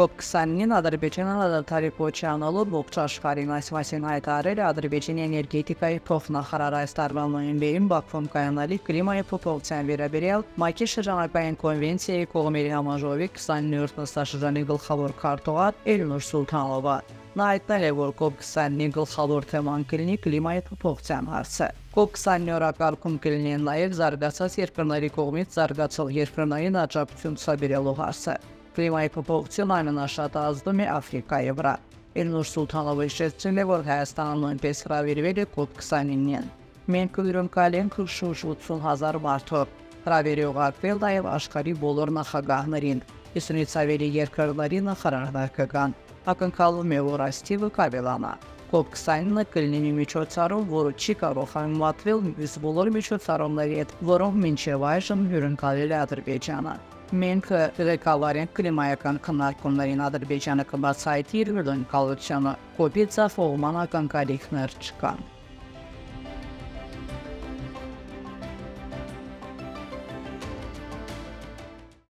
Cook Sanina, Azərbaycanla Taripochana, Lobb, Tashkari, Night Area, Azərbaycan energetika, Pofna Harada Starman, Bimbak from Kayanari, Klimaypovs and Virabiriel, Makisha Janapa and Convincy, Komir Amozovic, San Nurta Sasha Nigel Havor Kartovat, Elnur Sultanava. Night Area, Cook San Nigel Havor Teman Kilni, Klimaypovs and Hasset. Cook Sanora Karkum Kilin Lay, Zargas, Yer Kernari Komit, Zargatso Yer Kernari Komit, Hasset. Klimaypovs Leyla Nashata Azdumi Afrika Evra. Elnur Sultanova işletçinde Volkayistan'ın Peskra Virveli Cook Saninian. Menkülürüm Kalen Kuşuş Utsun Hazar Martop. Traveriyo Garpeldayev Aşkari Bolorna Hagahnarin. İsnitsa Veli Yer Kernari Nahararda Kagan. Akın Kalı Mevora Stivu Kabelana. Cook Sanina Kılnini Miçocarum Voru Çikaro Hanvatvil Müzbolor Miçocarumları et Vorum Minçevajım Hürün Kaleli Azerbaycan'a. Menka rekalarin klimayakan kanar konuların Azerbaycan'a kıbat sayti yürürlüğün kalıçanı, kopitza forumana kankari hınır çıkan.